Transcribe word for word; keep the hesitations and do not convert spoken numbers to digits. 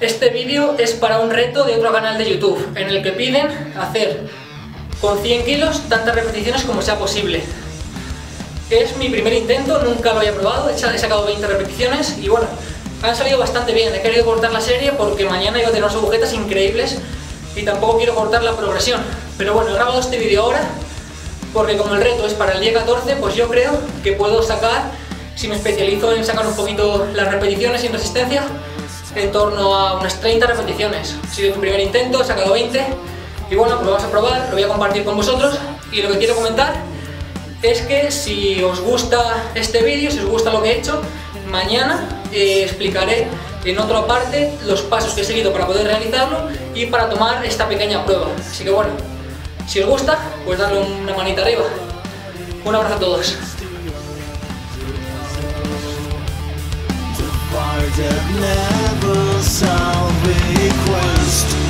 Este vídeo es para un reto de otro canal de YouTube en el que piden hacer con cien kilos tantas repeticiones como sea posible. Es mi primer intento, nunca lo había probado, he sacado veinte repeticiones y bueno, han salido bastante bien. He querido cortar la serie porque mañana iba a tener unas agujetas increíbles y tampoco quiero cortar la progresión. Pero bueno, he grabado este vídeo ahora porque como el reto es para el día catorce, pues yo creo que puedo sacar, si me especializo en sacar un poquito las repeticiones sin resistencia, en torno a unas treinta repeticiones. Ha sido mi primer intento, he sacado veinte y bueno, pues vamos a probar, lo voy a compartir con vosotros. Y lo que quiero comentar es que si os gusta este vídeo, si os gusta lo que he hecho, mañana eh, explicaré en otra parte los pasos que he seguido para poder realizarlo y para tomar esta pequeña prueba. Así que bueno, si os gusta, pues dadle una manita arriba. Un abrazo a todos. That never solve request.